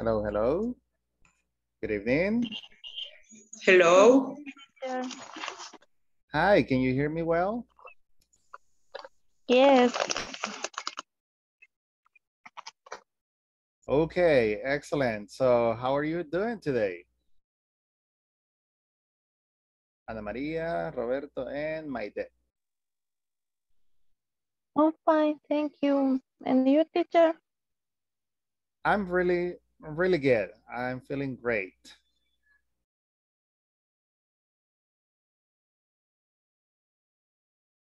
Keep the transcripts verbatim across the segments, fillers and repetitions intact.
Hello, hello. Good evening. Hello. Hi, can you hear me well? Yes. Okay, excellent. So how are you doing today? Ana Maria, Roberto, and Maite. Oh, fine, thank you. And you, teacher? I'm really, really good. I'm feeling great.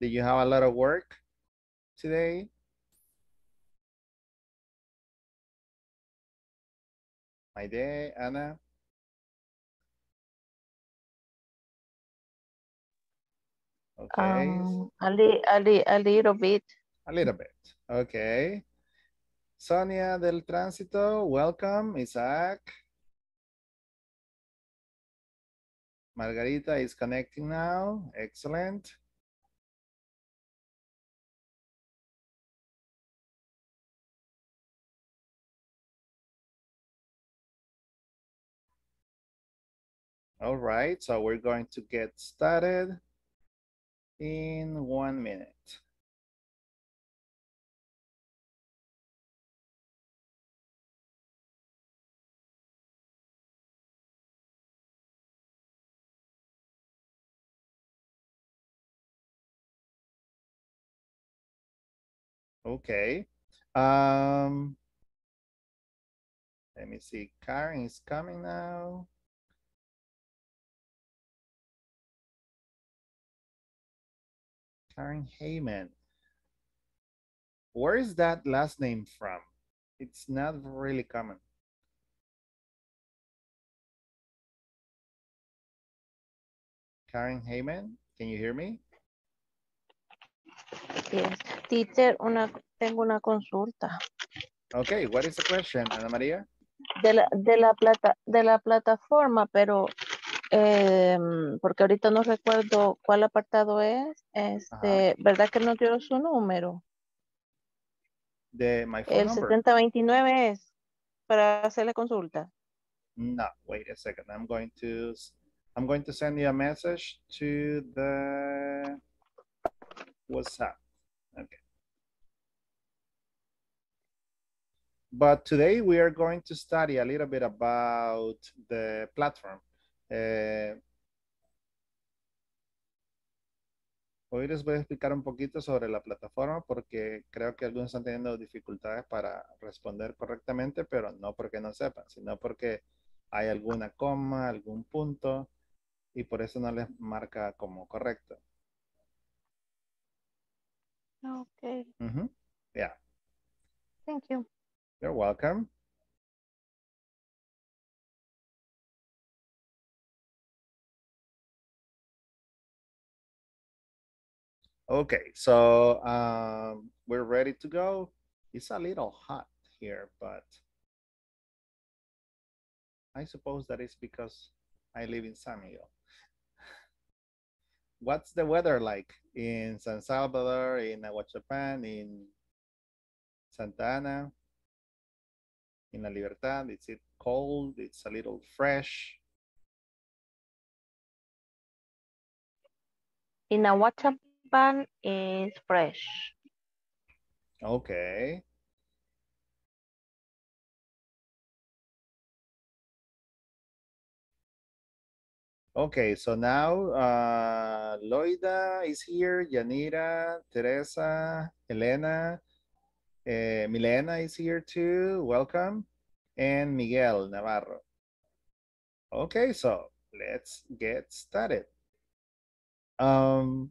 Did you have a lot of work today? My day, Anna? Okay. Um, a, li a, li a little bit. A little bit, okay. Sonia del Tránsito, welcome. Isaac. Margarita is connecting now, excellent. All right, so we're going to get started in one minute. Okay. Um, let me see, Karen is coming now. Karen Heyman. Where is that last name from? It's not really common. Karen Heyman, can you hear me? Yes. Teacher, una, tengo una consulta. Okay, what is the question, Ana Maria? De la, de la, plata, de la plataforma, pero... Eh, porque ahorita no recuerdo cuál apartado es, este, uh-huh. ¿Verdad que no dio su número? De my phone el setenta veintinueve es para hacer la consulta. No, wait a second. I'm going to I'm going to send you a message to the WhatsApp. Okay. But today we are going to study a little bit about the platform. Eh, hoy les voy a explicar un poquito sobre la plataforma porque creo que algunos están teniendo dificultades para responder correctamente, pero no porque no sepan, sino porque hay alguna coma, algún punto y por eso no les marca como correcto. Okay. Mm-hmm. Yeah. Thank you. You're welcome. Okay, so um, we're ready to go. It's a little hot here, but I suppose that is because I live in San Miguel. What's the weather like in San Salvador, in Aguachapan, in Santa Ana, in La Libertad? Is it cold? It's a little fresh. In Aguachapan pan is fresh. Okay. Okay, so now uh, Loida is here, Yanira, Teresa, Elena, uh, Milena is here too, welcome, and Miguel Navarro. Okay, so let's get started. Um,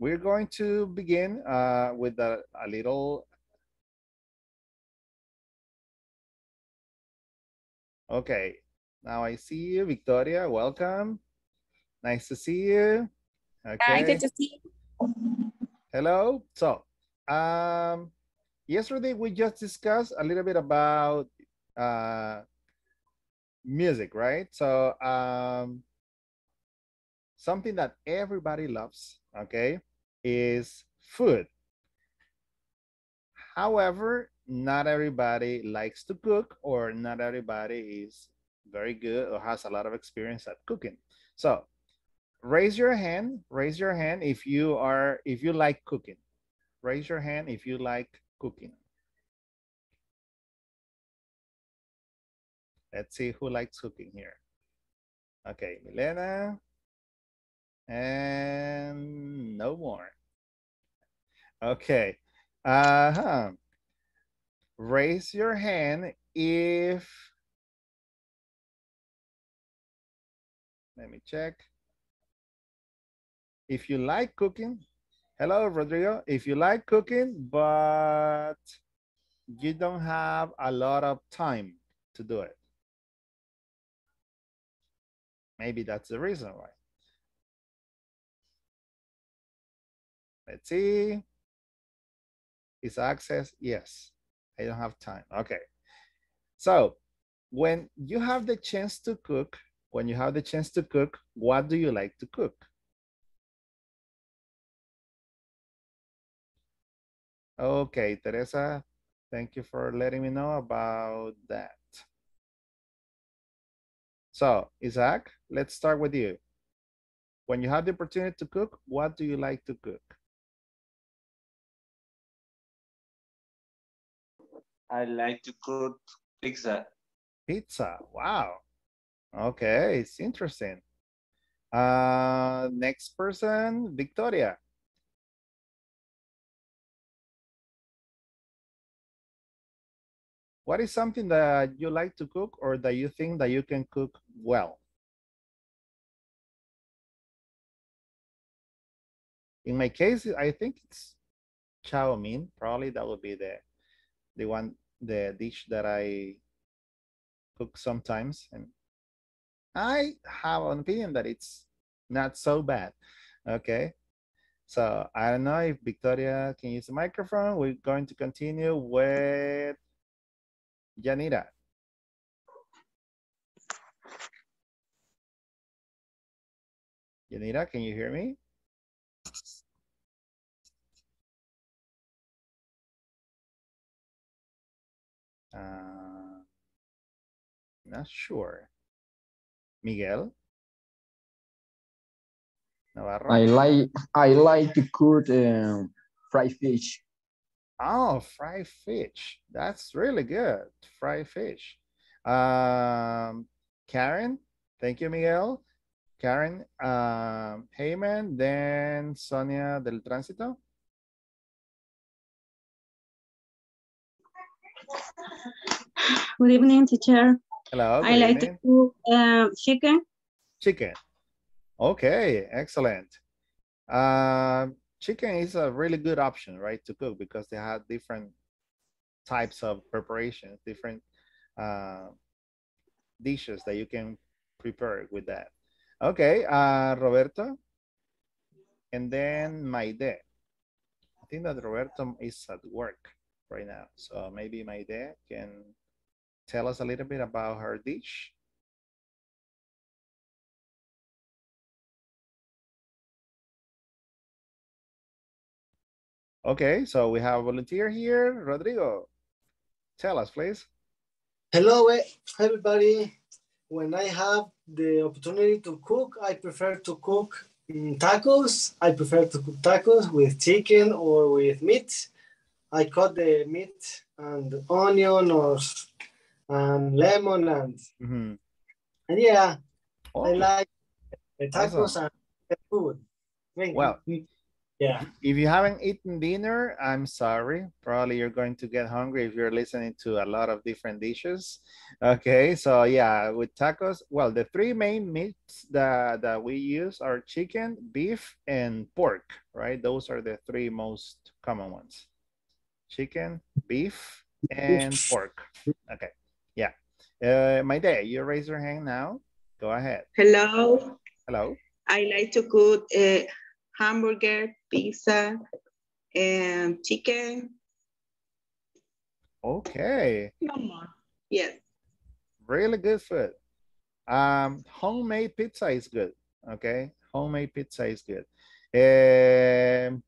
We're going to begin uh, with a, a little. Okay, now I see you, Victoria. Welcome. Nice to see you. Okay. Hi, good to see you. Hello. So, um, yesterday we just discussed a little bit about uh, music, right? So, um, something that everybody loves, okay, is food. However, not everybody likes to cook, or not everybody is very good or has a lot of experience at cooking. So raise your hand, raise your hand if you are, if you like cooking. Raise your hand if you like cooking. Let's see who likes cooking here. Okay, Milena. And no more. Okay. Uh-huh. Raise your hand if, let me check, if you like cooking. Hello, Rodrigo. If you like cooking, but you don't have a lot of time to do it. Maybe that's the reason why. Let's see. Isaac says, yes, I don't have time. Okay. So when you have the chance to cook, when you have the chance to cook, what do you like to cook? Okay, Teresa, thank you for letting me know about that. So, Isaac, let's start with you. When you have the opportunity to cook, what do you like to cook? I like to cook pizza. Pizza, wow. Okay, it's interesting. Uh, next person, Victoria. What is something that you like to cook, or that you think that you can cook well? In my case, I think it's chow mein. Probably that would be the the one, the dish that I cook sometimes, and I have an opinion that it's not so bad. Okay. So I don't know if Victoria can use the microphone. We're going to continue with Yanira. Yanira, can you hear me? Uh, not sure. Miguel Navarro. I like I like to cook um, fried fish. Oh, fried fish. That's really good. Fried fish. Um, Karen, thank you, Miguel. Karen um, Heyman, then Sonia del Tránsito. Good evening, teacher. Hello. I like evening. to cook uh, chicken. Chicken. Okay, excellent. Uh, Chicken is a really good option, right, to cook, because they have different types of preparations, different uh, dishes that you can prepare with that. Okay, uh, Roberto, and then Maide. I think that Roberto is at work right now, so maybe Maide can tell us a little bit about her dish. Okay, so we have a volunteer here. Rodrigo, tell us, please. Hello, everybody. When I have the opportunity to cook, I prefer to cook tacos. I prefer to cook tacos with chicken or with meat. I cut the meat and onion or and lemon and, mm-hmm. and yeah, oh. I like the tacos awesome. and the food. Wow. Yeah. If you haven't eaten dinner, I'm sorry. Probably you're going to get hungry if you're listening to a lot of different dishes. Okay, so yeah, with tacos, well, the three main meats that, that we use are chicken, beef, and pork, right? Those are the three most common ones. Chicken, beef, and pork. Okay, yeah. Uh, Maide, you raise your hand now. Go ahead. Hello. Hello. I like to cook uh, hamburger, pizza, and chicken. Okay. No more. Yes. Really good food. Um, homemade pizza is good. Okay. Homemade pizza is good. Um,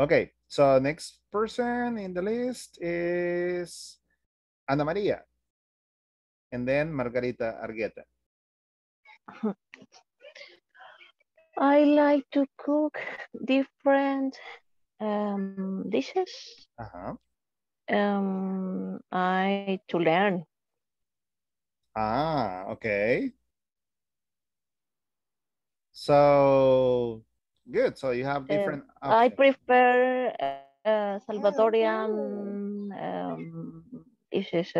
Okay, so next person in the list is Ana Maria. And then Margarita Argueta. I like to cook different um, dishes. Uh-huh. Um, I to learn. Ah, okay. So, good. So you have different uh, options. I prefer uh, uh, Salvadorian um, dishes.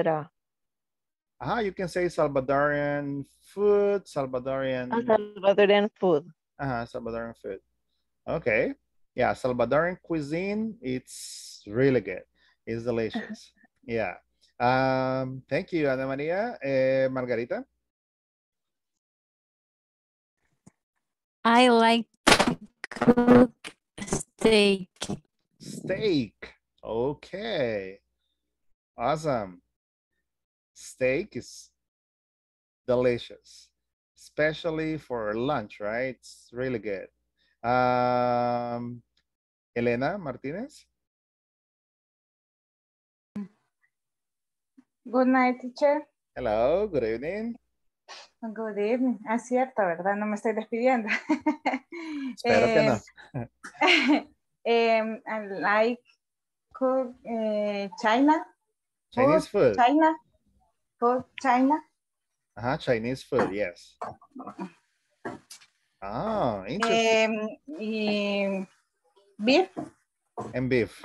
Ah, you can say Salvadorian food, Salvadorian... Uh, Salvadorian food. Uh-huh, Salvadorian food. Okay. Yeah, Salvadorian cuisine, it's really good. It's delicious. Yeah. Um, thank you, Ana Maria. Uh, Margarita? I like to cook steak. Steak. Okay. Awesome. Steak is delicious, especially for lunch, right? It's really good. Um, Elena Martinez. Good night, teacher. Hello, good evening. Good evening. Ah, cierto, ¿verdad? No me estoy despidiendo. Espero eh, que no. um, I like cook uh, China. Chinese food. China. China. Uh-huh, Chinese food, yes. Oh, interesting. Um, um, beef. And beef.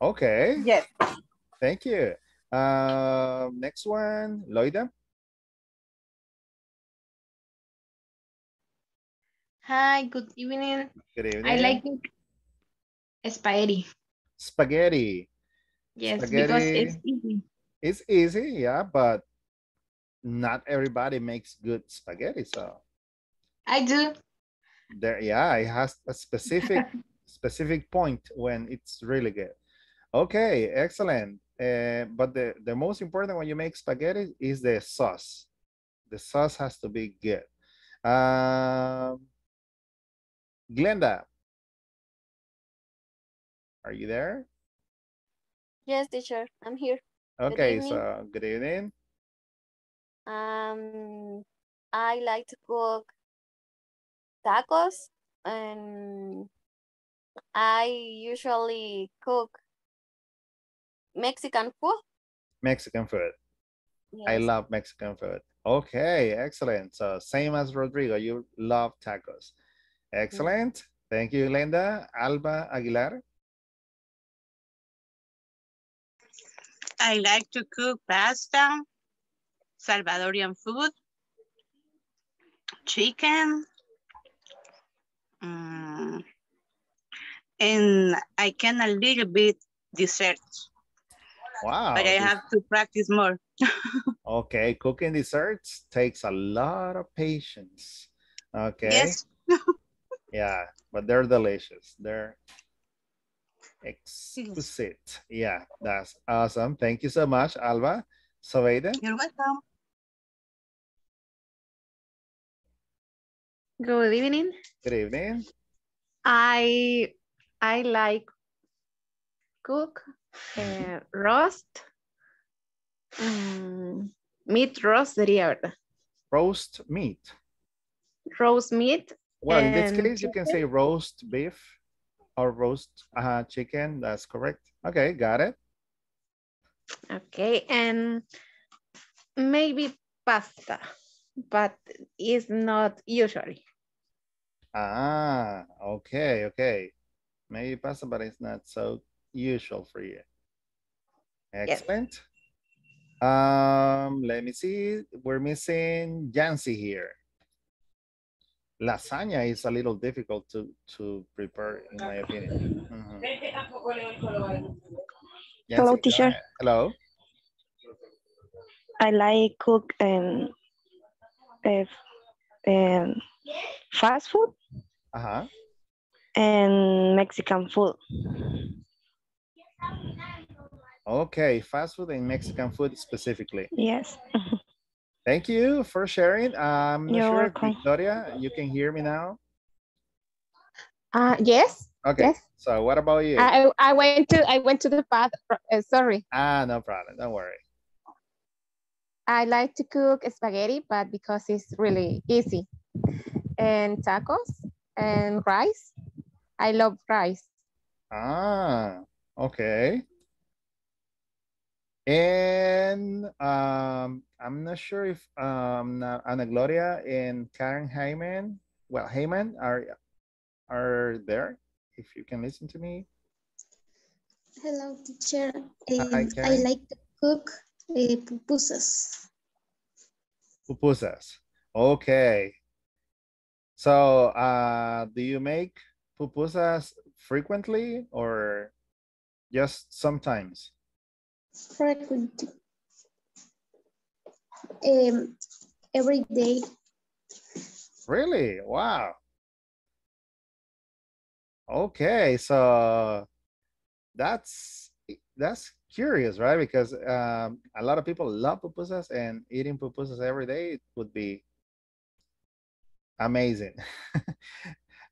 Okay. Yes. Thank you. Uh, next one, Loida. Hi, good evening. Good evening. I like spaghetti. Spaghetti. Yes, spaghetti. Because it's easy. It's easy, yeah, but not everybody makes good spaghetti, so. I do. There, yeah, it has a specific, specific point when it's really good. Okay, excellent. Uh, but the, the most important when you make spaghetti is the sauce. The sauce has to be good. Um, Glenda, are you there? Yes, teacher, I'm here. Okay, good so good evening. Um, I like to cook tacos, and I usually cook Mexican food. Mexican food. Yes. I love Mexican food. Okay, excellent. So same as Rodrigo, you love tacos. Excellent. Yes. Thank you, Glenda. Alba Aguilar. I like to cook pasta, Salvadorian food, chicken, um, and I can a little bit dessert. Wow. But I have to practice more. Okay, cooking desserts takes a lot of patience. Okay. Yes. Yeah, but they're delicious. They're exquisite. Yeah, that's awesome. Thank you so much, Alba. Sobeida? You're welcome. Good evening. Good evening. I I like cook uh, roast um, meat roast sería, ¿verdad? Roast meat. Roast meat. Well, in this case, you can say roast beef. Or roast uh, chicken, that's correct. Okay, got it. Okay, and maybe pasta, but it's not usually. Ah, okay, okay. Maybe pasta, but it's not so usual for you. Excellent. Yes. Um, let me see, we're missing Yancy here. Lasagna is a little difficult to, to prepare, in my opinion. Mm-hmm. Hello, teacher. Hello. I like cook um, um, fast food uh-huh. and Mexican food. Okay, fast food and Mexican food specifically. Yes. Thank you for sharing. Um, You're sure, welcome. Victoria, you can hear me now? Uh, yes, Okay. Yes. So what about you? I I went to I went to the bath. Uh, sorry. Ah, no problem. Don't worry. I like to cook spaghetti, but because it's really easy, and tacos and rice. I love rice. Ah, okay. And um, I'm not sure if um, Ana Gloria and Karen Heyman, well, Heyman are are there. If you can listen to me. Hello, teacher. Um, Hi, I like to cook uh, pupusas. Pupusas. Okay. So, uh, do you make pupusas frequently or just sometimes? Frequently. Um, every day. Really? Wow. Okay, so that's that's curious, right? Because um, a lot of people love pupusas, and eating pupusas every day it would be amazing.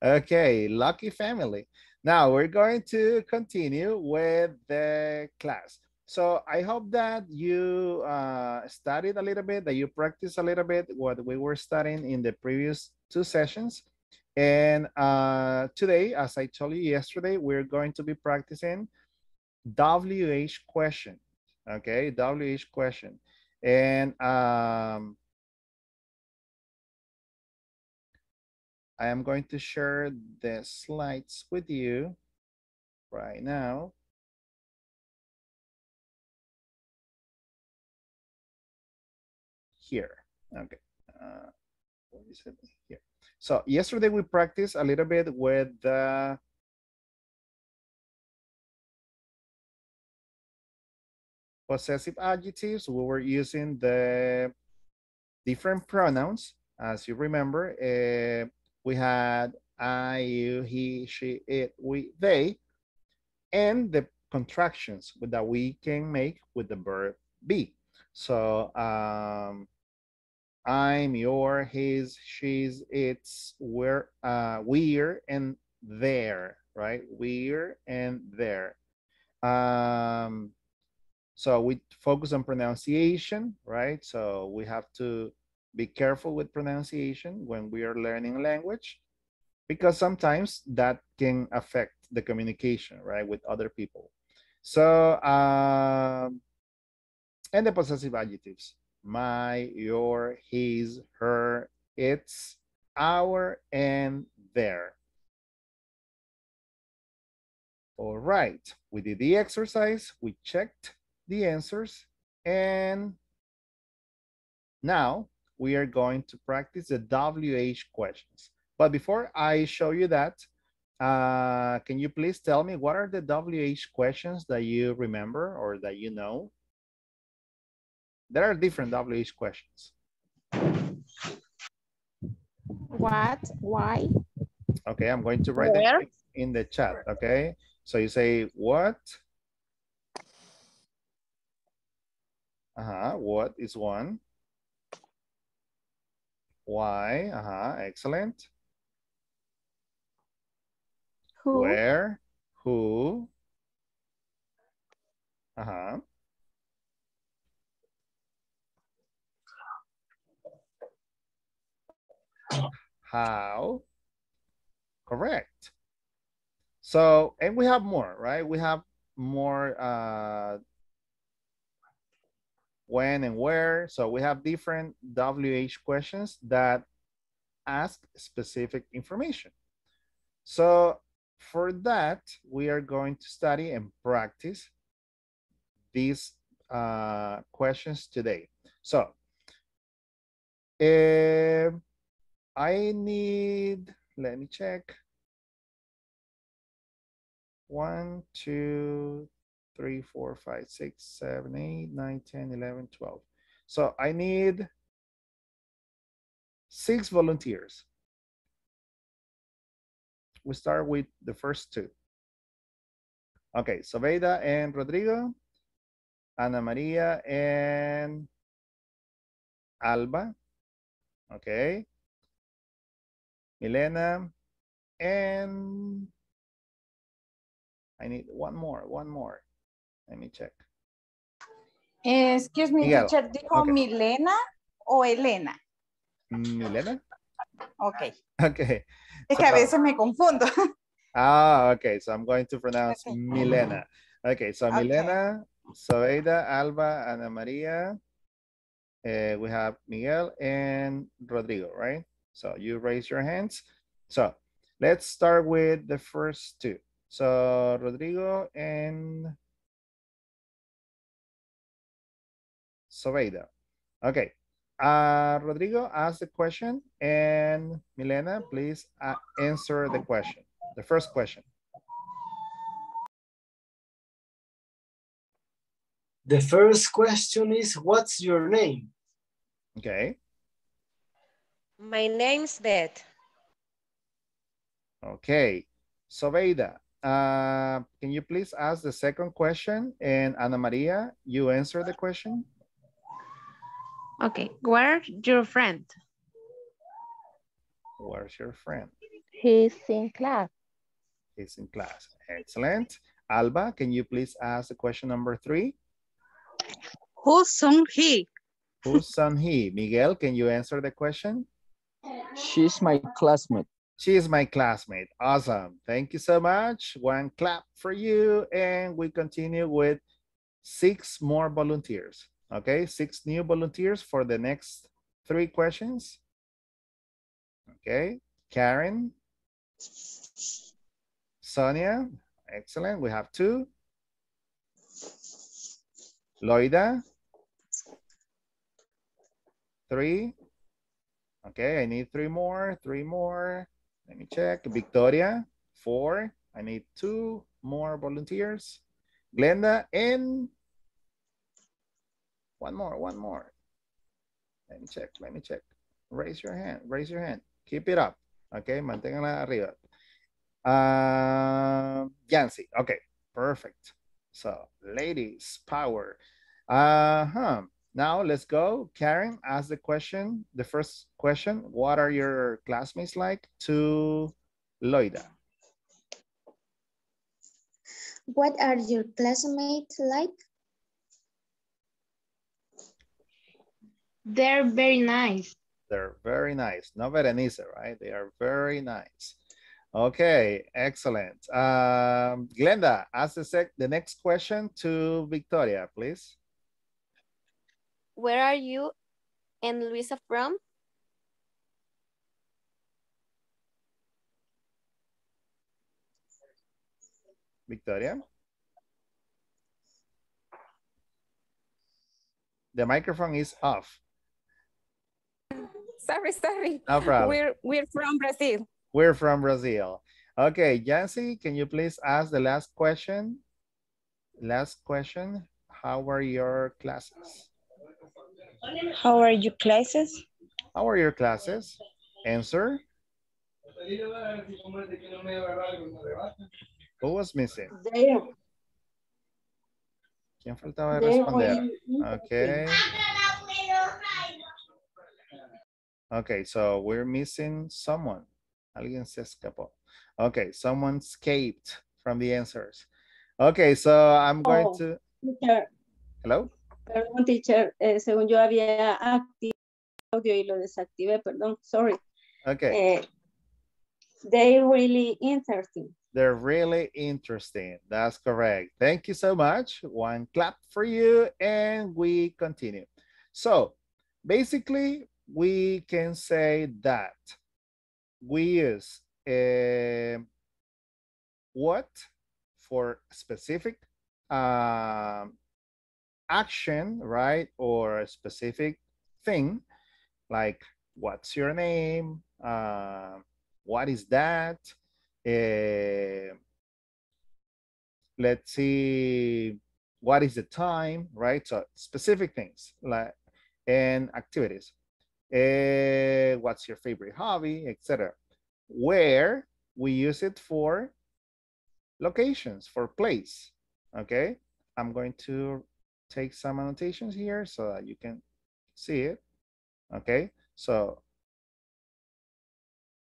Okay, lucky family. Now we're going to continue with the class. So I hope that you uh, studied a little bit, that you practiced a little bit what we were studying in the previous two sessions. And uh, today, as I told you yesterday, we're going to be practicing W H question, okay? W H question. And um, I am going to share the slides with you right now. Here, okay. Uh, what is it here? So yesterday we practiced a little bit with the possessive adjectives. We were using the different pronouns. As you remember, uh, we had I, you, he, she, it, we, they, and the contractions that we can make with the verb be. So um, I'm, your, his, she's, it's, we're, uh, we're, and there, right? We're and there. Um, so we focus on pronunciation, right? So we have to be careful with pronunciation when we are learning language, because sometimes that can affect the communication, right, with other people. So, um, and the possessive adjectives. My, your, his, her, its, our, and their. All right, we did the exercise, we checked the answers, and now we are going to practice the W H questions. But before I show you that, uh, can you please tell me what are the W H questions that you remember or that you know? There are different W H questions. What? Why? Okay, I'm going to write them in the chat, okay? So you say, what? Uh-huh, what is one? Why? Uh-huh, excellent. Who? Where? Who? Uh-huh. How? Correct. So, and we have more, right? We have more uh, when and where. So we have different W H questions that ask specific information. So for that, we are going to study and practice these uh, questions today. So, uh, I need, let me check. One, two, three, four, five, six, seven, eight, nine, ten, eleven, twelve. So I need six volunteers. We start with the first two. Okay, Sobeida and Rodrigo, Ana Maria and Alba. Okay. Milena and I need one more, one more. Let me check. Excuse me, Miguel. Teacher, dijo okay. Milena o Elena? Milena. Okay. Okay. Es que so, a veces me confundo. Ah, okay. So I'm going to pronounce okay. Milena. Okay, so okay. Milena, Sobeida, Alba, Ana Maria. Uh, we have Miguel and Rodrigo, right? So you raise your hands. So let's start with the first two. So Rodrigo and Sobeida. Okay. Uh, Rodrigo, ask the question, and Milena, please uh, answer the question, the first question. The first question is, what's your name? Okay. My name's Beth. Okay. Sobeida, uh, can you please ask the second question, and Ana Maria, you answer the question? Okay, where's your friend? Where's your friend? He's in class. He's in class. Excellent. Alba, can you please ask the question number three? Whose son he? Whose son he? Miguel, can you answer the question? She's my classmate. She's my classmate. Awesome. Thank you so much. One clap for you. And we continue with six more volunteers. Okay, six new volunteers for the next three questions. Okay, Karen, Sonia, excellent. We have two. Loida, three. Okay, I need three more, three more. Let me check. Victoria, four. I need two more volunteers. Glenda and... One more, one more. Let me check, let me check. Raise your hand, raise your hand. Keep it up. Okay, manténganla arriba. Uh, Yancy, okay, perfect. So, ladies, power. Uh-huh. Now, let's go. Karen, ask the question, the first question. What are your classmates like? To Loida. What are your classmates like? They're very nice. They're very nice. No Berenice, right? They are very nice. Okay, excellent. Um, Glenda, ask the, sec the next question to Victoria, please. Where are you and Luisa from? Victoria? The microphone is off. Sorry, sorry. No problem. We're, we're from Brazil. We're from Brazil. Okay, Yancy, can you please ask the last question? Last question. How are your classes? How are your classes? How are your classes? Answer. Who was missing? There. ¿Quién faltaba de responder? Okay. Okay, so we're missing someone. Alguien se escapó. Okay, someone escaped from the answers. Okay, so I'm going oh, to... Teacher. Hello? Perdón, teacher. Eh, según yo había activado audio y lo desactivé. Perdón, sorry. Okay. Eh, they're really interesting. They're really interesting. That's correct. Thank you so much. One clap for you, and we continue. So, basically, we can say that we use uh, what for specific uh, action, right? Or a specific thing, like what's your name? Uh, what is that? Uh, let's see, what is the time, right? So specific things like and activities. Uh, what's your favorite hobby, et cetera. Where we use it for locations, for place, okay? I'm going to take some annotations here so that you can see it, okay? So,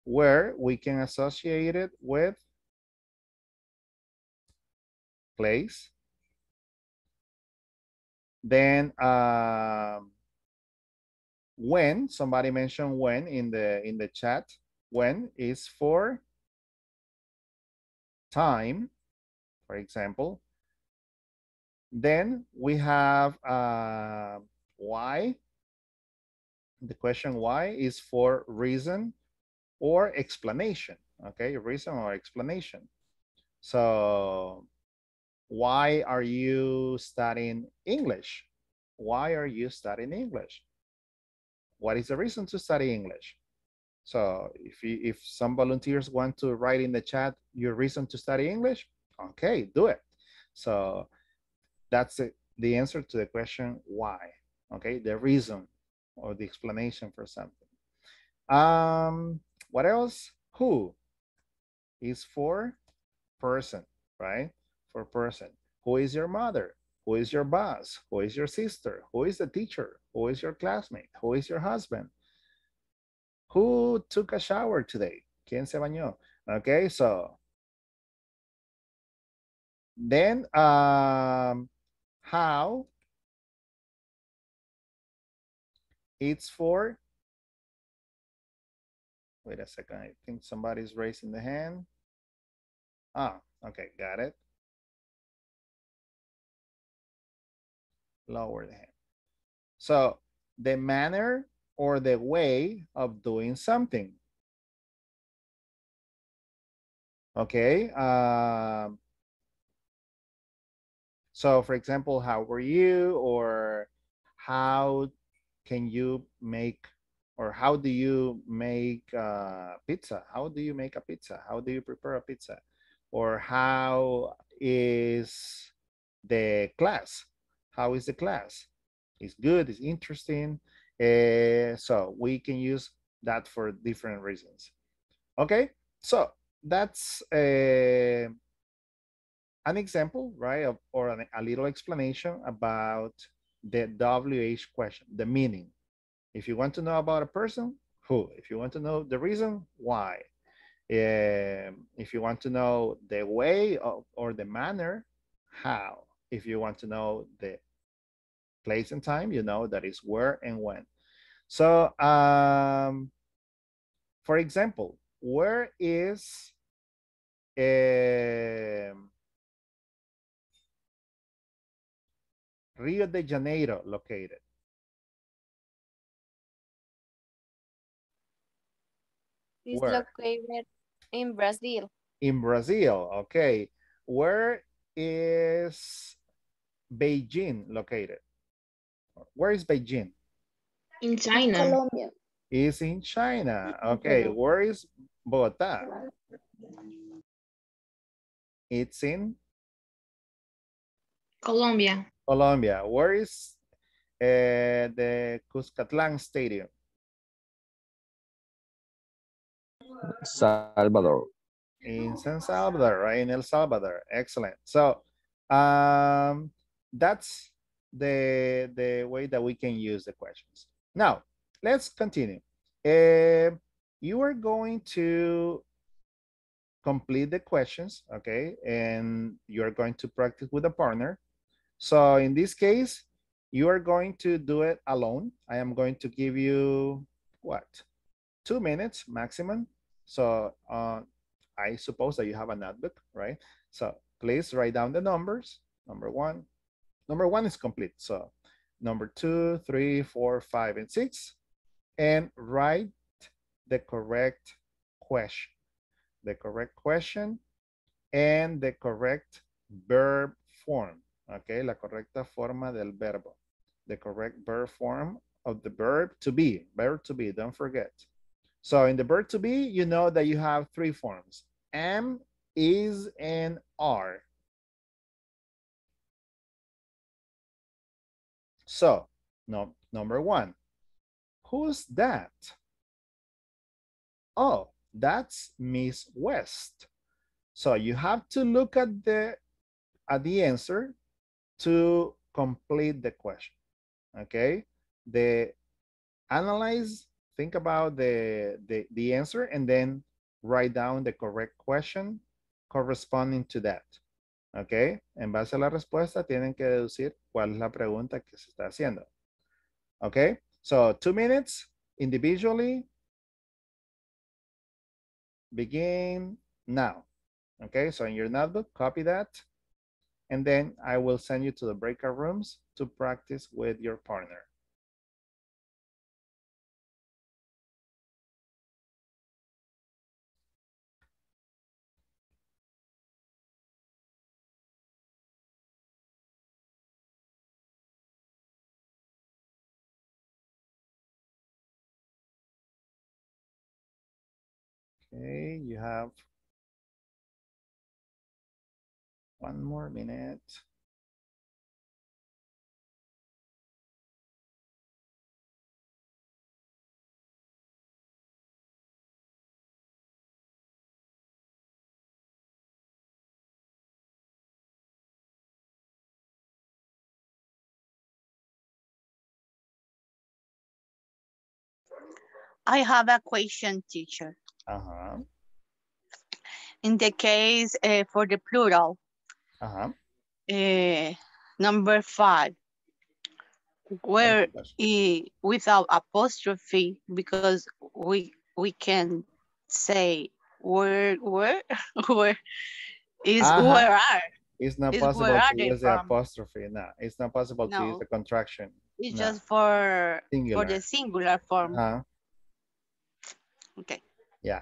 where we can associate it with place. Then uh, when, somebody mentioned when in the in the chat. When is for time, for example. Then we have uh, why. The question why is for reason or explanation. Okay, reason or explanation. So why are you studying English? Why are you studying English? What is the reason to study English? So if you, if some volunteers want to write in the chat your reason to study English, okay, do it. So that's it, the answer to the question why. Okay, the reason or the explanation for something. Um, what else? Who is for person, right? For person. Who is your mother? Who is your boss? Who is your sister? Who is the teacher? Who is your classmate? Who is your husband? Who took a shower today? ¿Quién se bañó? Okay, so then um, how it's for. Wait a second, I think somebody's raising the hand. Ah, okay, got it. Lower the hand. So the manner or the way of doing something. Okay. Uh, so for example, how were you, or how can you make, or how do you make uh, pizza? How do you make a pizza? How do you prepare a pizza? Or how is the class? How is the class? It's good, it's interesting. Uh, so we can use that for different reasons. Okay, so that's a, an example, right? Of, or an, a little explanation about the W H question, the meaning. If you want to know about a person, who? If you want to know the reason, why? Um, if you want to know the way of, or the manner, how? If you want to know the place and time, you know that is where and when. So, um, for example, where is uh, Rio de Janeiro located? It's where? Located in Brazil. In Brazil, okay. Where is Beijing located? Where is Beijing? In China. Colombia. It's in China. Okay. Where is Bogota? It's in Colombia. Colombia. Where is uh, the Cuscatlán Stadium? Salvador. In San Salvador, right? In El Salvador. Excellent. So um, that's the the way that we can use the questions. Now let's continue. Uh, you are going to complete the questions, okay, and you are going to practice with a partner. So in this case, you are going to do it alone. I am going to give you what, two minutes maximum. So uh, I suppose that you have a notebook, right? So please write down the numbers. Number one. Number one is complete, so number two, three, four, five, and six, and write the correct question, the correct question, and the correct verb form, okay? La correcta forma del verbo, the correct verb form of the verb to be, verb to be, don't forget. So in the verb to be, you know that you have three forms, am, is, and are. So, no, number one, who's that? Oh, that's Miss West. So you have to look at the, at the answer to complete the question, okay? The analyze, think about the, the, the answer, and then write down the correct question corresponding to that. ¿Ok? En base a la respuesta tienen que deducir cuál es la pregunta que se está haciendo. ¿Ok? So, two minutes individually. Begin now. Okay, so in your notebook, copy that. And then I will send you to the breakout rooms to practice with your partner. Okay, you have one more minute. I have a question, teacher. Uh-huh. In the case uh, for the plural, uh-huh. uh, number five, where uh, without apostrophe, because we we can say where where where is uh-huh. where are. It's not it's possible to use the apostrophe. No, it's not possible no. to use the contraction. It's no. just for singular. for the singular form. Uh-huh. Okay. Yeah.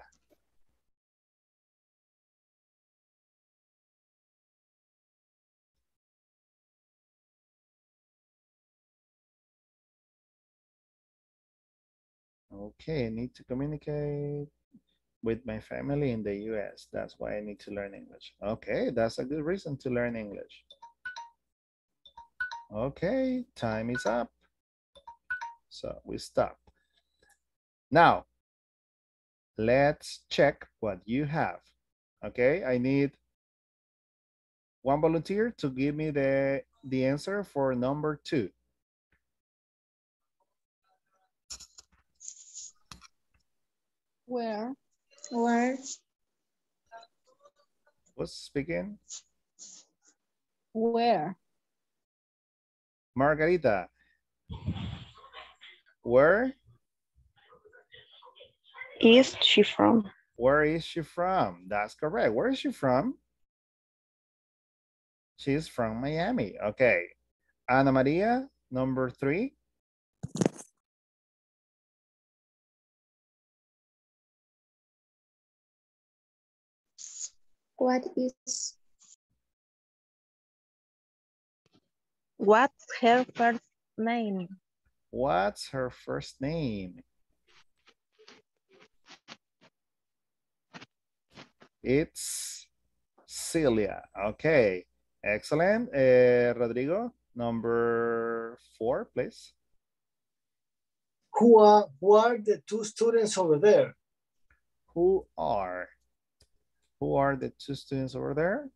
Okay, I need to communicate with my family in the U S. That's why I need to learn English. Okay, that's a good reason to learn English. Okay, time is up. So we stop. Now, let's check what you have. Okay, I need one volunteer to give me the, the answer for number two. Where? Where? Who's speaking? Where? Margarita. Where? Is she from? Where is she from? That's correct. Where is she from? She's from Miami. Okay. Ana Maria, number three. What is? What's her first name? What's her first name? It's Celia. Okay, excellent. Uh, Rodrigo, number four, please. Who are, who are the two students over there? Who are? Who are the two students over there?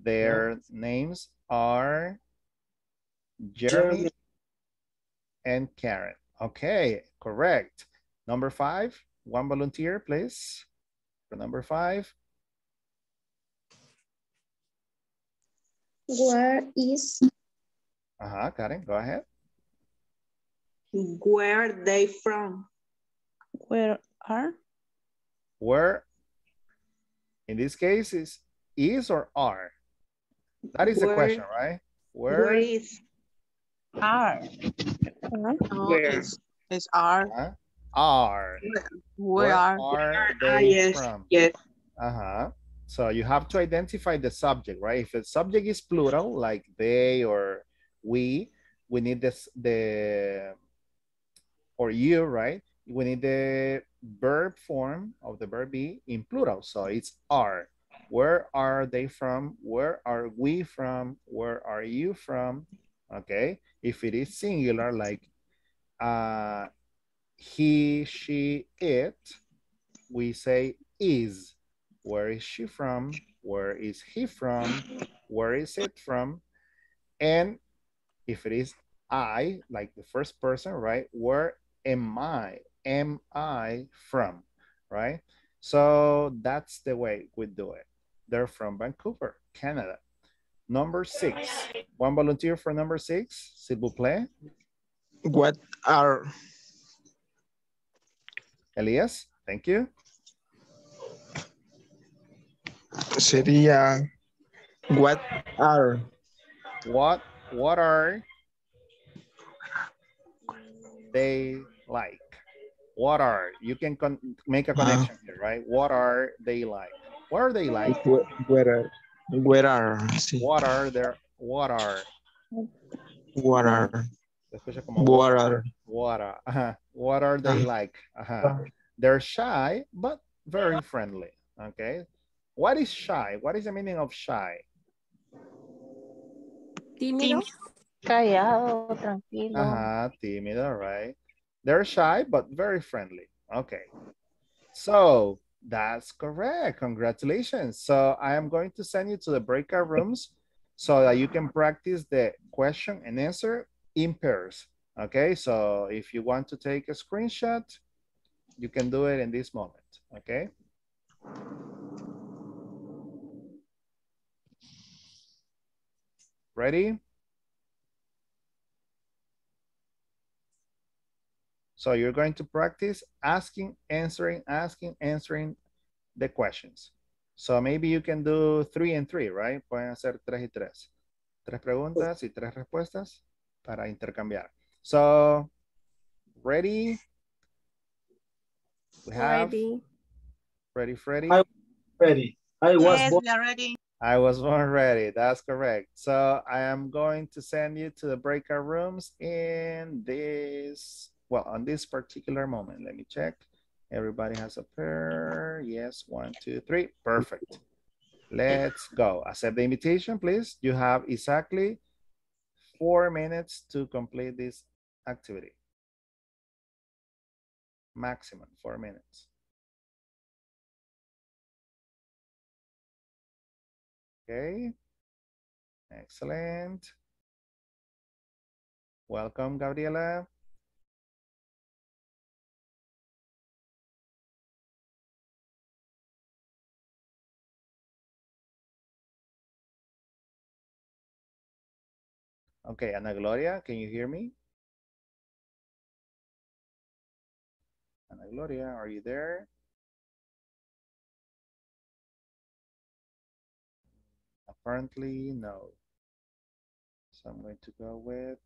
Their yes. names are Jeremy, Jeremy and Karen. Okay, correct. Number five, one volunteer, please. For number five. Where is... Uh-huh, Karen, go ahead. Where are they from? Where are? Where... In this case, is is or are? That is where, the question, right? Where, where is are? No, where is, is are? Uh-huh. Are. Where, where are, are they ah, yes, from? Yes. Uh-huh. So you have to identify the subject, right? If the subject is plural, like they or we, we need this the or you, right? We need the verb form of the verb be in plural. So it's are. Where are they from? Where are we from? Where are you from? Okay. If it is singular, like uh, he, she, it, we say is. Where is she from? Where is he from? Where is it from? And if it is I, like the first person, right? Where am I? Am I from, right? So that's the way we do it. They're from Vancouver, Canada. Number six. One volunteer for number six. S'il vous plaît. What are... Elias, thank you. Sería, what are... What, what are they like? What are, you can con make a connection uh, here, right? What are they like? What are they like? Where, where, where are, what are their, what are? What are? What are? What are, uh-huh. What are they like? Uh-huh. They're shy, but very friendly, okay? What is shy? What is the meaning of shy? Tímido. Callado, tranquilo. Uh-huh, tímido, right? They're shy, but very friendly. Okay. So that's correct. Congratulations. So I am going to send you to the breakout rooms so that you can practice the question and answer in pairs. Okay. So if you want to take a screenshot, you can do it in this moment. Okay. Ready? So you're going to practice asking, answering, asking, answering the questions. So maybe you can do three and three, right? Pueden hacer tres y tres. Tres preguntas y tres respuestas para intercambiar. So, ready? We have ready. Ready, Freddy? I'm ready. I was yes, born. We are ready. I was born ready. That's correct. So I am going to send you to the breakout rooms in this, well, on this particular moment. Let me check. Everybody has a pair. Yes, one, two, three. Perfect. Let's go. Accept the invitation, please. You have exactly four minutes to complete this activity. Maximum four minutes. Okay, excellent. Welcome, Gabriela. Okay, Ana Gloria, can you hear me? Ana Gloria, are you there? Apparently, no. So I'm going to go with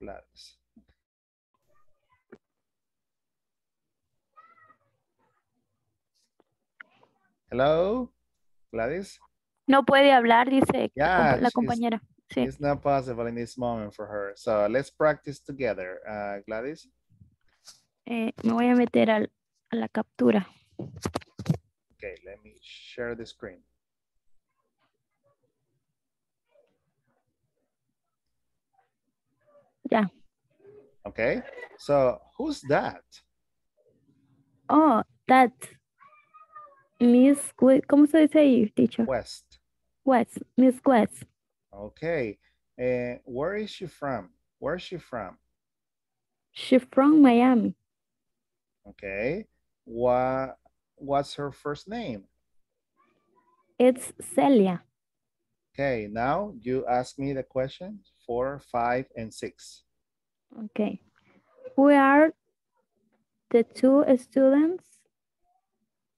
Gladys. Hello, Gladys? No puede hablar, dice yeah, la compañera. Sí. It's not possible in this moment for her. So let's practice together, uh, Gladys. Eh, me voy a meter al, a la captura. Okay, let me share the screen. Yeah. Okay, so who's that? Oh, that. Miss, ¿cómo se dice ahí, teacher? West. West, Miss West. Okay, uh, where is she from? Where is she from? She's from Miami. Okay, what? What's her first name? It's Celia. Okay, now you ask me the question four, five, and six. Okay. Who are the two students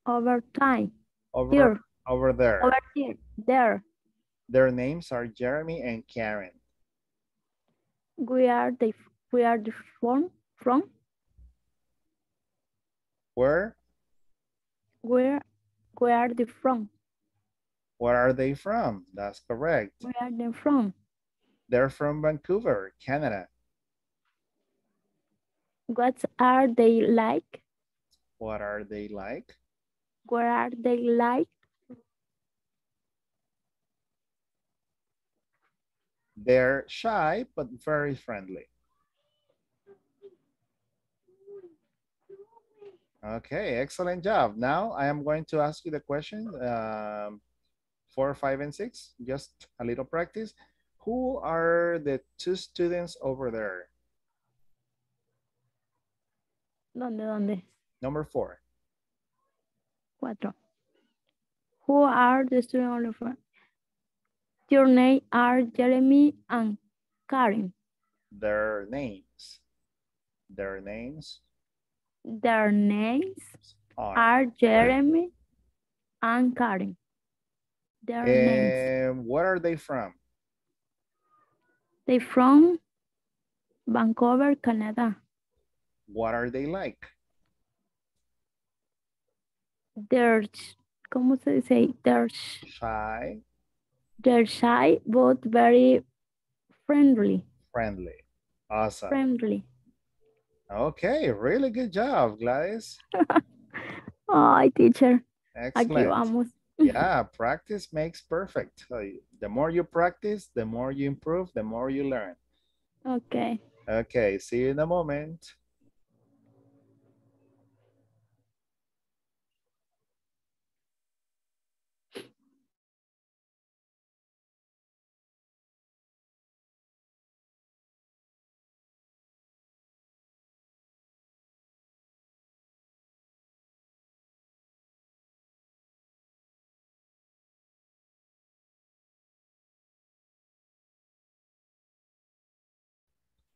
over time? Over here. Over there. Over here. There. Their names are Jeremy and Karen. Where are they, where are they from? From? Where? Where, where are they from? Where are they from? That's correct. Where are they from? They're from Vancouver, Canada. What are they like? What are they like? What are they like? They're shy, but very friendly. Okay, excellent job. Now I am going to ask you the question um, four, five, and six. Just a little practice. Who are the two students over there? ¿Dónde, dónde? Number four. Cuatro. who are the students. Their names are Jeremy and Karen. Their names. Their names. Their names are, are Jeremy and Karen. Their and names. Where are they from? They from Vancouver, Canada. What are they like? They're, ¿cómo se dice? They're shy. They're shy, but very friendly. Friendly. Awesome. Friendly. Okay, really good job, Gladys. Oh, teacher. Excellent. Aquí vamos. Yeah, practice makes perfect. So the more you practice, the more you improve, the more you learn. Okay. Okay, see you in a moment.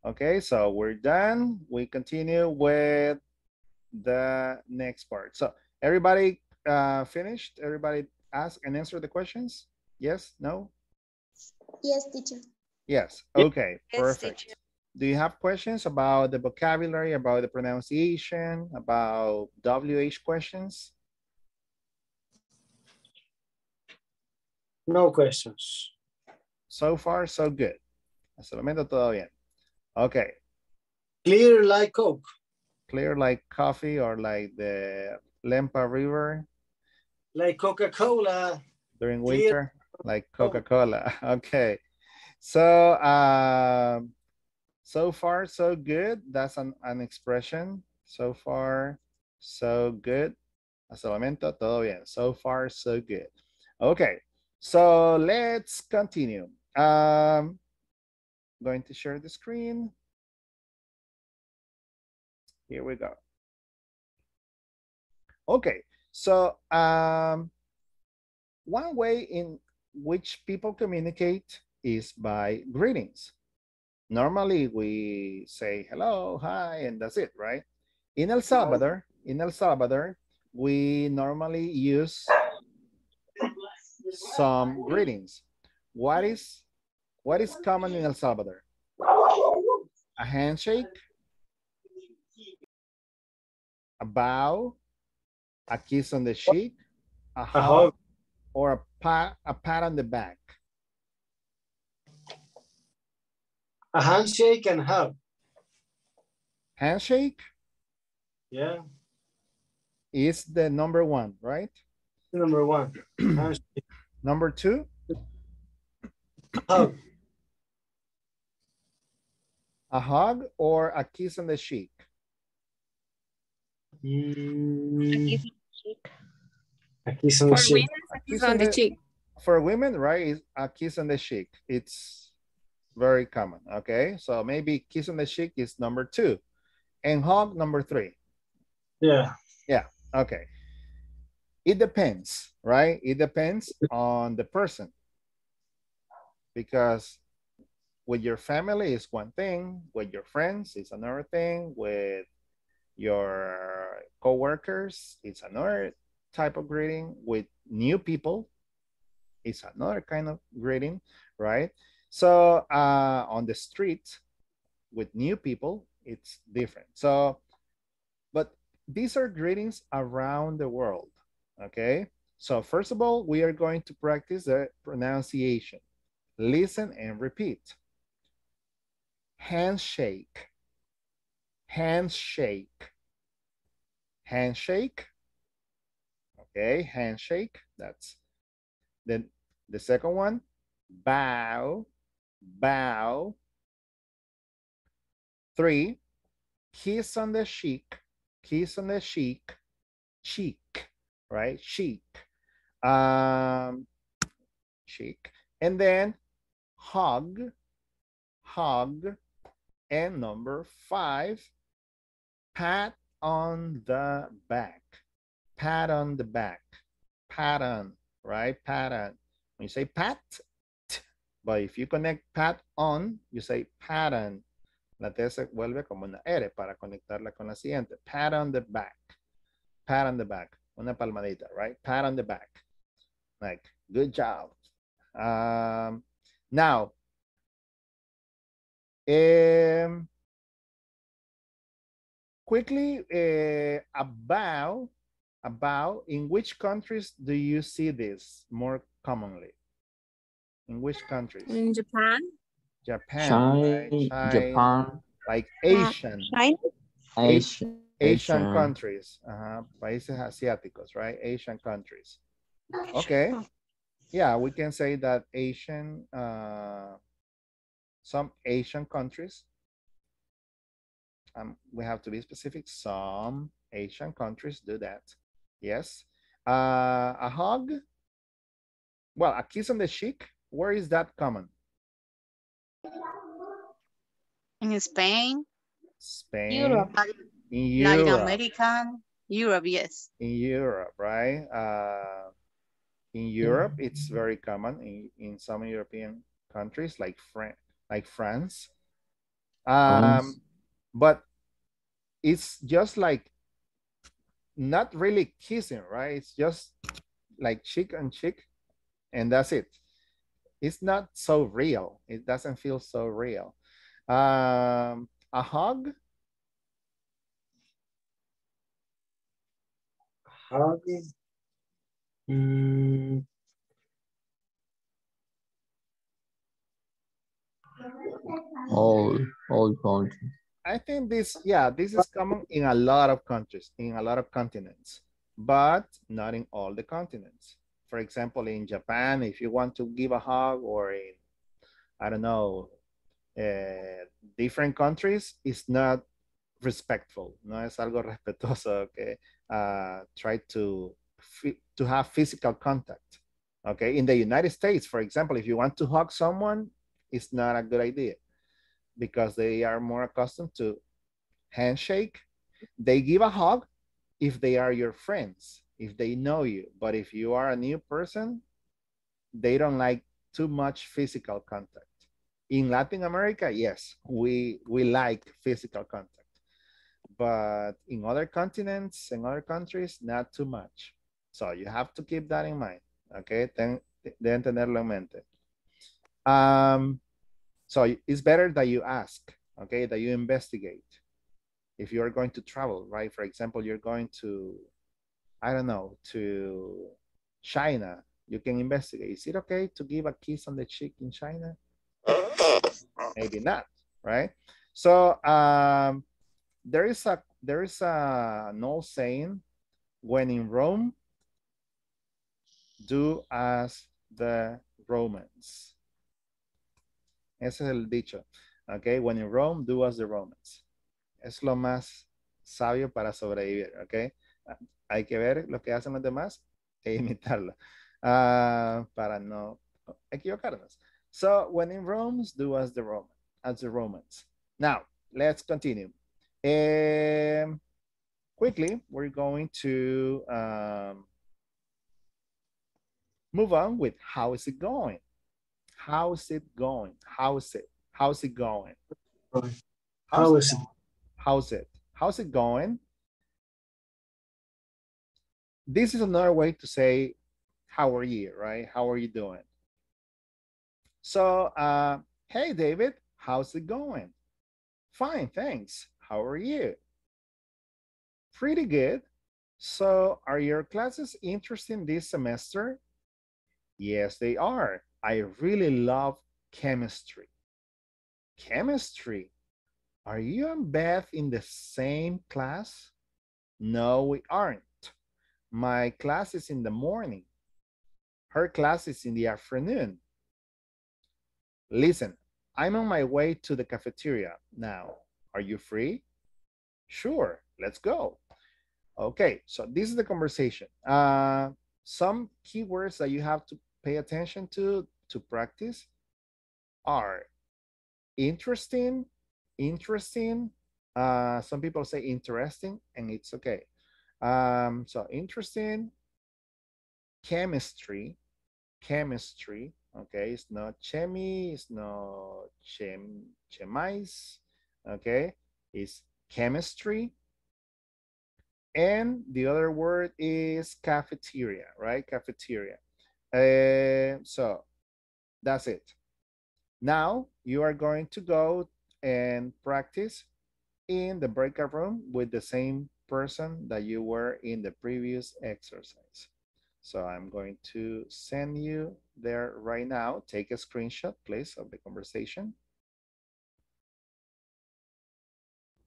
Okay, so we're done. We continue with the next part. So everybody uh, finished? Everybody ask and answer the questions? Yes, no? Yes, teacher. Yes, okay, yes, perfect. Teacher. Do you have questions about the vocabulary, about the pronunciation, about W H questions? No questions. So far, so good. Hasta el momento todo bien. Okay. Clear like Coke. Clear like coffee or like the Lempa River. Like Coca-Cola. During clear. Winter, like Coca-Cola. Okay. So, uh, so far, so good. That's an, an expression. So far, so good. Hasta el momento, todo bien. So far, so good. Okay. So, let's continue. Um, Going to share the screen. Here we go. Okay, so um, one way in which people communicate is by greetings. Normally we say hello, hi, and that's it, right? In El Salvador, in El Salvador, we normally use some greetings. What is What is common in El Salvador? A handshake, a bow, a kiss on the cheek, a hug, or a pat, a pat on the back. A handshake and hug. Handshake? Yeah. Is the number one, right? Number one. Handshake. Number two? Hug. A hug or a kiss on the cheek? Mm. A kiss on the cheek. A kiss on the cheek. For women, right, a kiss on the cheek. It's very common, okay? So maybe kiss on the cheek is number two. And hug, number three. Yeah. Yeah, okay. It depends, right? It depends on the person. Because with your family is one thing, with your friends is another thing, with your coworkers it's another type of greeting, with new people it's another kind of greeting, right? So uh, on the street with new people it's different. So, but these are greetings around the world, okay? So first of all, we are going to practice the pronunciation. Listen and repeat. Handshake, handshake, handshake. Okay, handshake, that's then the second one. Bow, bow. Three, kiss on the cheek, kiss on the cheek, cheek, right? Cheek, um, cheek, and then hug, hug, and number five, pat on the back, pat on the back, pat on, right? Pattern. When you say pat, but if you connect pat on, you say pattern. La T se vuelve como una R para conectarla con la siguiente. Pat on the back. Pat on the back. Una palmadita, right? Pat on the back. Like, good job. Um, now, um, quickly uh, about, about in which countries do you see this more commonly? In which countries? In Japan. Japan, China, right? China, Japan, like Asian, China? Asian, Asian, Asian countries, uh-huh. Países asiáticos, right? Asian countries. Okay, yeah, we can say that Asian, uh, some Asian countries. Um, we have to be specific. Some Asian countries do that. Yes, uh, a hug. Well, a kiss on the cheek. Where is that common? In Spain, Spain, Europe, in Europe. Latin America, Europe, yes. In Europe, right? Uh, in Europe, mm-hmm. It's very common in, in some European countries like Fran like France. Um, France. But it's just like not really kissing, right? It's just like cheek on cheek, and that's it. It's not so real. It doesn't feel so real. Um, a hug? A hug is... Mm. All, all countries. I think this, yeah, this is common in a lot of countries, in a lot of continents, but not in all the continents. For example, in Japan, if you want to give a hug, or in, I don't know, uh, different countries, it's not respectful. No es algo respetuoso, okay? Uh, try to, to have physical contact, okay? In the United States, for example, if you want to hug someone, it's not a good idea because they are more accustomed to handshake. They give a hug if they are your friends, if they know you. But if you are a new person, they don't like too much physical contact. In Latin America, yes, we, we like physical contact. But in other continents, in other countries, not too much. So you have to keep that in mind, okay? Ten, deben tenerlo en mente. Um, so it's better that you ask, okay? That you investigate. If you're going to travel, right? For example, you're going to, I don't know, to China, you can investigate. Is it okay to give a kiss on the cheek in China? Maybe not, right? So um, there is a there is a an old saying: when in Rome, do as the Romans. Ese es el dicho, okay? When in Rome, do as the Romans. Es lo más sabio para sobrevivir, okay? Hay que ver lo que hacen los demás e imitarlo uh, para no equivocarnos. So when in Rome, do as the Roman, as the Romans. Now let's continue. Um, quickly, we're going to um, move on with how is it going? How is it going? How is it? How's it going? How is it? How's it? How's it going? This is another way to say, how are you, right? How are you doing? So, uh, hey, David, how's it going? Fine, thanks. How are you? Pretty good. So, are your classes interesting this semester? Yes, they are. I really love chemistry. Chemistry? Are you and Beth in the same class? No, we aren't. My class is in the morning. Her class is in the afternoon. Listen, I'm on my way to the cafeteria now. Are you free? Sure, let's go. Okay, so this is the conversation. Uh, some keywords that you have to pay attention to to practice are interesting, interesting. Uh, some people say interesting, and it's okay. Um, so interesting, chemistry, chemistry, okay, it's not chemi, it's not chem, chemise, okay, it's chemistry. And the other word is cafeteria, right? Cafeteria. Uh, so that's it. Now you are going to go and practice in the breakout room with the same person that you were in the previous exercise. So I'm going to send you there right now. Take a screenshot, please, of the conversation.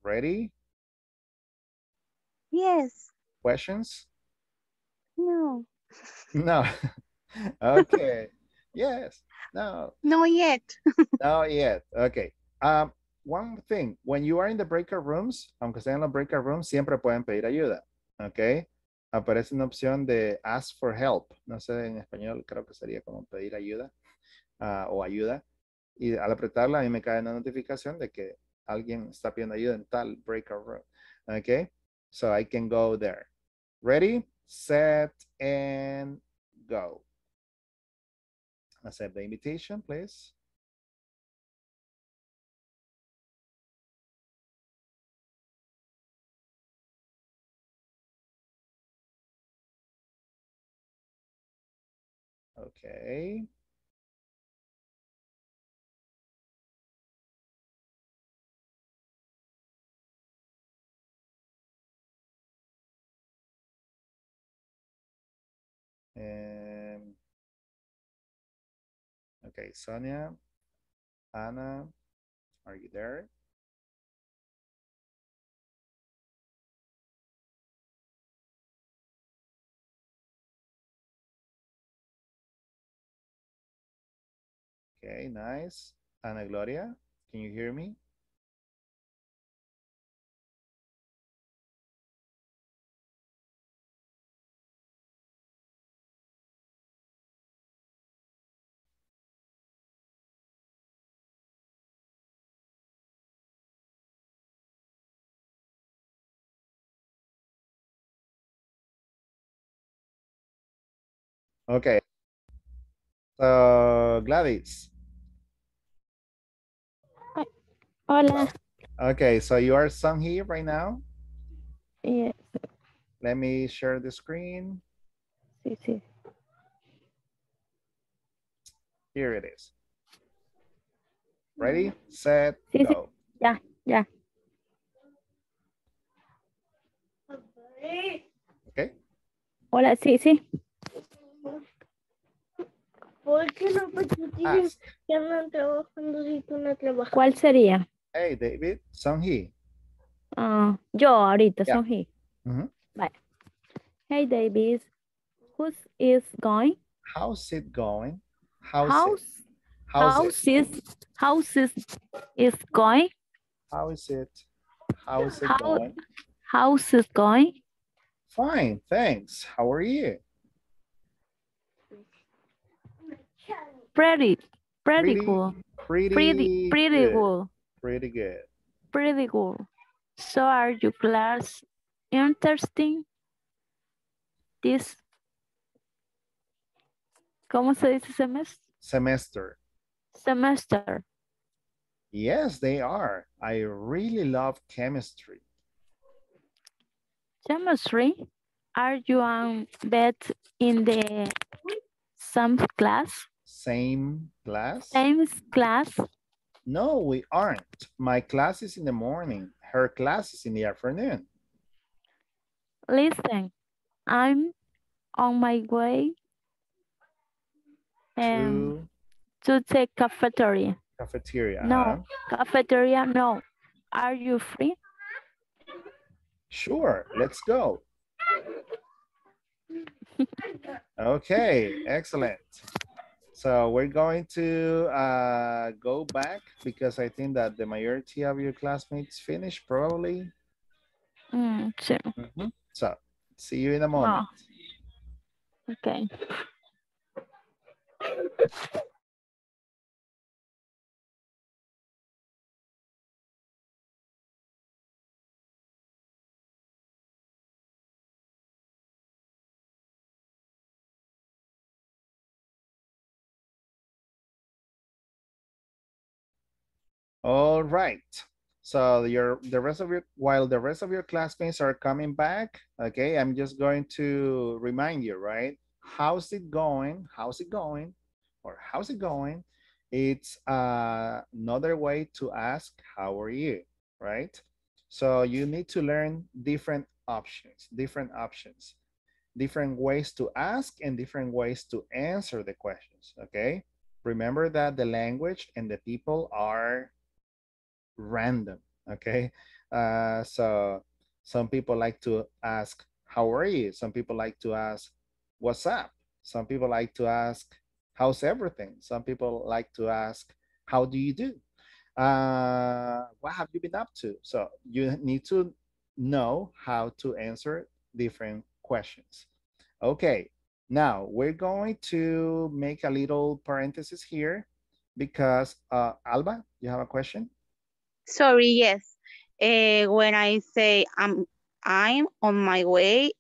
Ready? Yes. Questions? No. No. Okay. Yes. No. Not yet. Not yet. Okay. Um, one thing, when you are in the breakout rooms, aunque estén en los breakout rooms, siempre pueden pedir ayuda. Okay. Aparece una opción de ask for help. No sé, en español creo que sería como pedir ayuda uh, o ayuda. Y al apretarla a mí me cae una notificación de que alguien está pidiendo ayuda en tal breakout room. Okay. So I can go there. Ready, set, and go. Accept the invitation, please. Okay. Um, okay, Sonia, Anna, are you there? Okay, nice. Ana Gloria, can you hear me? Okay, so Gladys. Hola. Okay, so you are some here right now? Yes. Let me share the screen. Sí, sí. Here it is. Ready, set, sí, go. Sí. Yeah, yeah. Okay. Hola, sí, sí. ¿Por qué no puedes que andan trabajando si tú no trabajas? ¿Cuál sería? Hey, David, son he. Uh, yo ahorita, yeah. Son he. Mm-hmm. Bye. Hey, David, who's is going? How's it going? How's, how's it? How's, how's it? Is, how's is, is going? How is it? How's it How, going? How's it going? Fine, thanks. How are you? Pretty, pretty, pretty cool. Pretty, pretty, pretty good. Cool. Pretty good. Pretty cool. So, are your class interesting? This. ¿Cómo se dice semester? Semester. Semester. Yes, they are. I really love chemistry. Chemistry? Are you and Beth in the same class? Same class? Same class? No, we aren't. My class is in the morning. Her class is in the afternoon. Listen, I'm on my way um, to, to the cafeteria. Cafeteria. No, huh? Cafeteria, no. Are you free? Sure, let's go. Okay, excellent. So we're going to uh, go back because I think that the majority of your classmates finished probably. Mm, sure. Mm-hmm. So see you in a moment. Oh. Okay. All right. So your the rest of your while the rest of your classmates are coming back, okay, I'm just going to remind you, right? How's it going? How's it going? Or how's it going? It's uh, another way to ask how are you, right? So you need to learn different options, different options, different ways to ask and different ways to answer the questions, okay? Remember that the language and the people are random, okay? Uh, so some people like to ask, how are you? Some people like to ask, what's up? Some people like to ask, how's everything? Some people like to ask, how do you do? Uh, what have you been up to? So you need to know how to answer different questions. Okay, now we're going to make a little parenthesis here because, uh, Alba, you have a question? Sorry, yes. Uh, when I say I'm, I'm on my way,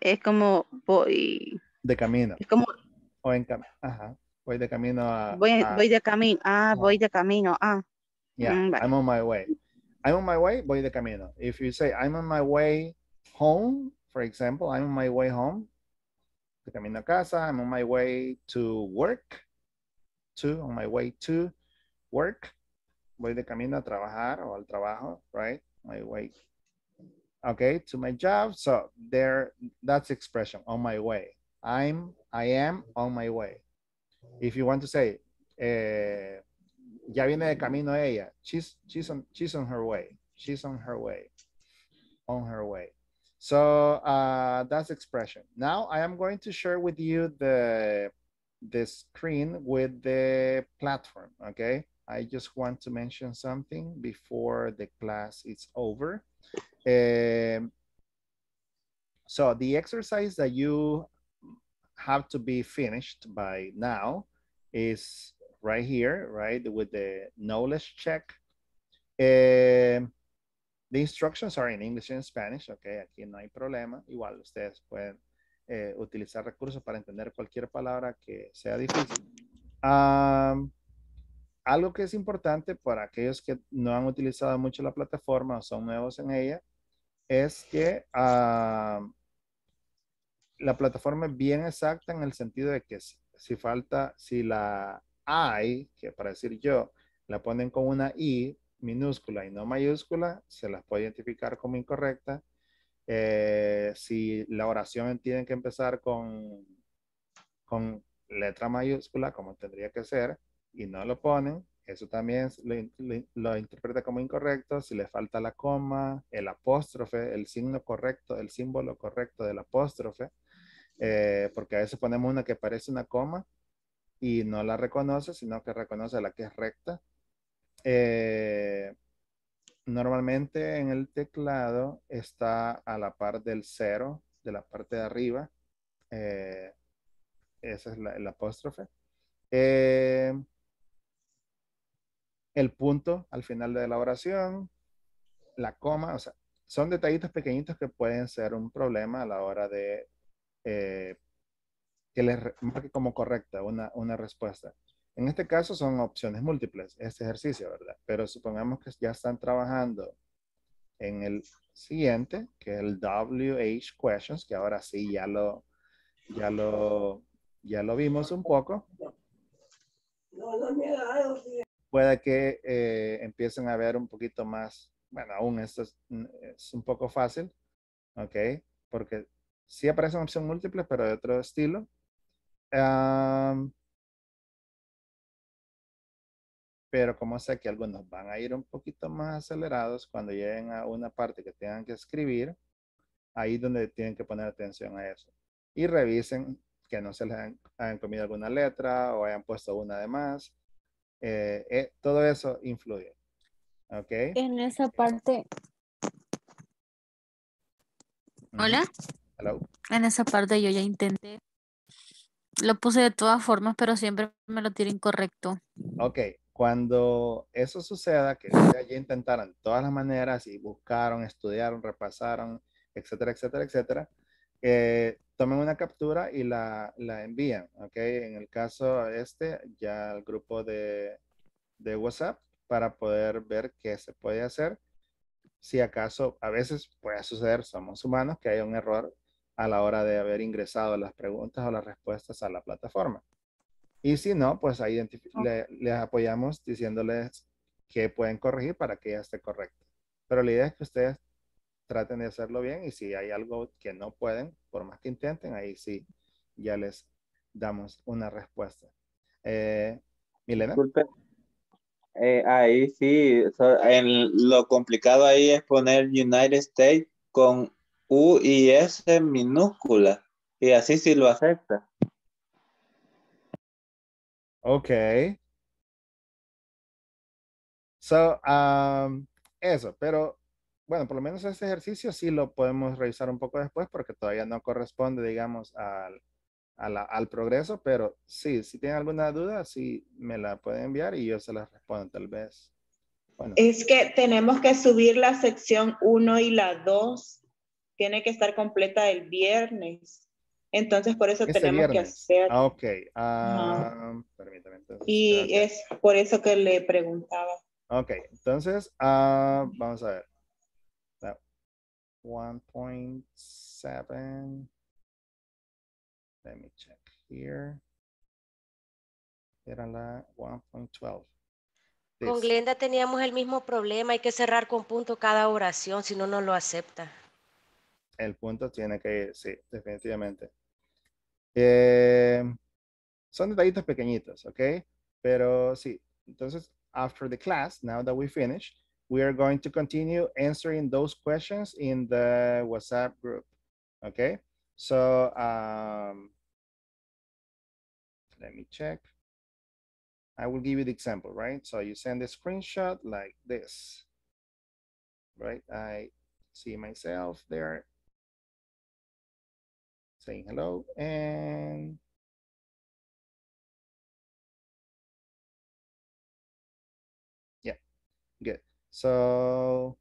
es como voy. De camino. Es como. O en cam Ajá. Voy de camino a. Voy, a, voy de camino. Ah, voy de camino. Ah. Yeah, mm, I'm on my way. I'm on my way, voy de camino. If you say I'm on my way home, for example, I'm on my way home. De camino a casa. I'm on my way to work. To, on my way to work. Voy de camino a trabajar o al trabajo, right? My way. Okay, to my job. So there, that's expression, on my way. I'm, I am on my way. If you want to say, eh, ya viene de camino ella. She's, she's, on, she's on her way. She's on her way. On her way. So uh, that's expression. Now I am going to share with you the, the screen with the platform, okay? I just want to mention something before the class is over. Um, so the exercise that you have to be finished by now is right here, right, with the knowledge check. Um, the instructions are in English and Spanish, okay, aquí no hay problema. Igual ustedes pueden eh, utilizar recursos para entender cualquier palabra que sea difícil. Um, Algo que es importante para aquellos que no han utilizado mucho la plataforma o son nuevos en ella es que uh, la plataforma es bien exacta en el sentido de que si, si falta, si la I, que para decir yo, la ponen con una I minúscula y no mayúscula, se las puede identificar como incorrecta. Eh, si la oración tiene que empezar con, con letra mayúscula, como tendría que ser, y no lo ponen, eso también lo, lo, lo interpreta como incorrecto. Si le falta la coma, el apóstrofe, el signo correcto, el símbolo correcto del apóstrofe, eh, porque a veces ponemos una que parece una coma y no la reconoce, sino que reconoce la que es recta. Eh, normalmente en el teclado está a la par del cero, de la parte de arriba. Eh, esa es la, el apóstrofe. Eh, el punto al final de la oración, la coma, o sea, son detallitos pequeñitos que pueden ser un problema a la hora de eh, que les marque como correcta una, una respuesta. En este caso son opciones múltiples, este ejercicio, ¿verdad? Pero supongamos que ya están trabajando en el siguiente, que es el W H Questions, que ahora sí ya lo, ya lo, ya lo vimos un poco. Puede que eh, empiecen a ver un poquito más, bueno, aún esto es, es un poco fácil, ok, porque sí aparecen opciones múltiples, pero de otro estilo. Um, pero como sé que algunos van a ir un poquito más acelerados cuando lleguen a una parte que tengan que escribir, ahí es donde tienen que poner atención a eso. Y revisen que no se les han, han comido alguna letra o hayan puesto una de más. Eh, eh, todo eso influye. ¿Ok? En esa parte. ¿Hola? Hello. En esa parte yo ya intenté. Lo puse de todas formas, pero siempre me lo tiré incorrecto. Ok. Cuando eso suceda, que ya intentaron de todas las maneras y buscaron, estudiaron, repasaron, etcétera, etcétera, etcétera. Eh, tomen una captura y la, la envían, ¿ok? En el caso este, ya el grupo de, de WhatsApp para poder ver qué se puede hacer. Si acaso, a veces puede suceder, somos humanos, que haya un error a la hora de haber ingresado las preguntas o las respuestas a la plataforma. Y si no, pues ahí le, les apoyamos diciéndoles que pueden corregir para que ya esté correcto. Pero la idea es que ustedes traten de hacerlo bien y si hay algo que no pueden, por más que intenten, ahí sí ya les damos una respuesta. Eh, Milena. Disculpe. Eh, ahí sí, so, en lo complicado ahí es poner United States con U y S minúscula. Y así sí lo acepta. Okay. So, um, eso, pero bueno, por lo menos este ejercicio sí lo podemos revisar un poco después porque todavía no corresponde, digamos, al, a la, al progreso, pero sí, si tienen alguna duda, sí me la pueden enviar y yo se las respondo tal vez. Bueno. Es que tenemos que subir la sección uno y la dos. Tiene que estar completa el viernes. Entonces, por eso este tenemos viernes. que hacer. Ah, ok. Uh, no. Permítame. Entonces, y okay. es por eso que le preguntaba. Ok. Entonces, uh, vamos a ver. one point seven. Let me check here. Era la one punto doce. Con Glenda teníamos el mismo problema. Hay que cerrar con punto cada oración, si no, no lo acepta. El punto tiene que ir, sí, definitivamente. Eh, son detallitos pequeñitos, ¿ok? Pero sí, entonces, after the class, now that we finish, we are going to continue answering those questions in the WhatsApp group, ¿ok? So, um, let me check. I will give you the example, right? So you send a screenshot like this, right? I see myself there. Saying hello and yeah, good. So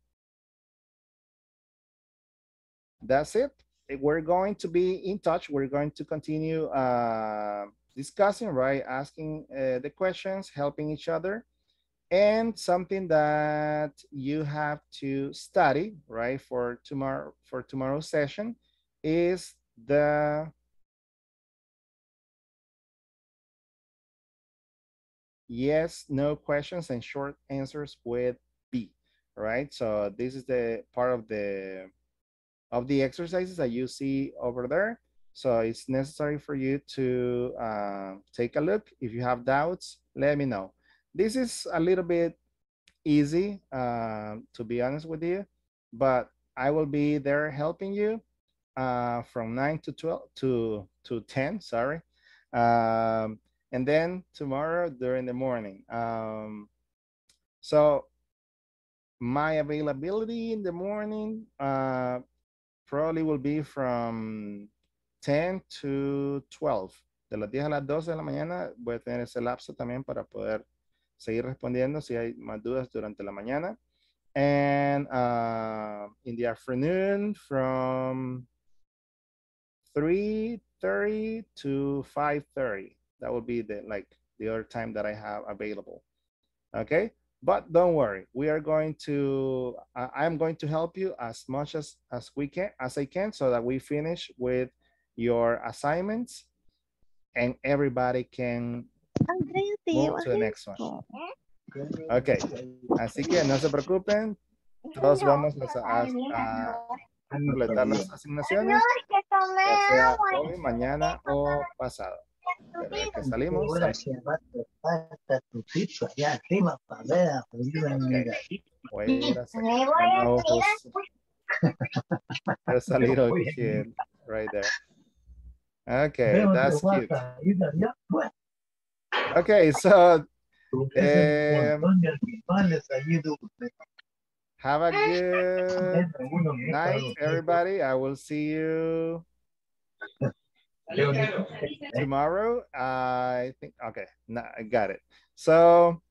that's it. We're going to be in touch. We're going to continue uh, discussing, right? Asking uh, the questions, helping each other. And something that you have to study, right, for tomorrow, for tomorrow's session is the yes, no questions and short answers with B, right? So this is the part of the of the exercises that you see over there. So it's necessary for you to uh, take a look. If you have doubts, let me know. This is a little bit easy, uh, to be honest with you, but I will be there helping you. Uh, from nine to twelve to to ten, sorry, um, and then tomorrow during the morning. Um, so my availability in the morning uh, probably will be from ten to twelve. De las diez a las doce de la mañana voy a tener ese lapso también para poder seguir respondiendo si hay más dudas durante la mañana. And uh, in the afternoon from three thirty to five thirty. That will be the like the other time that I have available. Okay, but don't worry. We are going to. Uh, I am going to help you as much as as we can, as I can, so that we finish with your assignments, and everybody can move to the next one. Okay. Así que no se preocupen. Todos vamos a, a, a completar las asignaciones, ya sea hoy, mañana o pasado. Desde que salimos. Okay. Voy a ir a sacar salir hoy. Right there. Okay, that's cute. Okay, so um, have a good night, everybody. I will see you tomorrow. I think, okay, no, I got it. So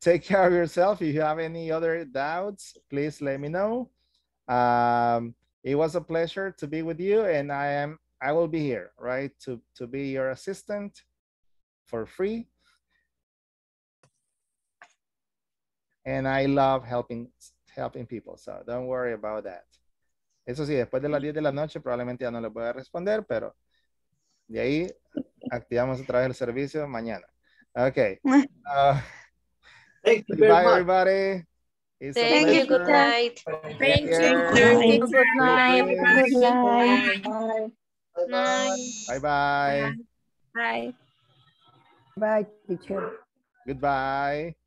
take care of yourself. If you have any other doubts, please let me know. Um, it was a pleasure to be with you, and I am, I will be here, right, to, to be your assistant for free. and I love helping, helping people. So don't worry about that. Eso sí, después de las diez de la noche probablemente ya no les voy a responder, pero de ahí activamos otra vez el servicio mañana. Okay. Uh, Thank you very bye, much. Everybody. It's Thank you. Good night. Thank you. Good night. Good night. Good night. Bye bye. Bye. Bye, teacher. Goodbye.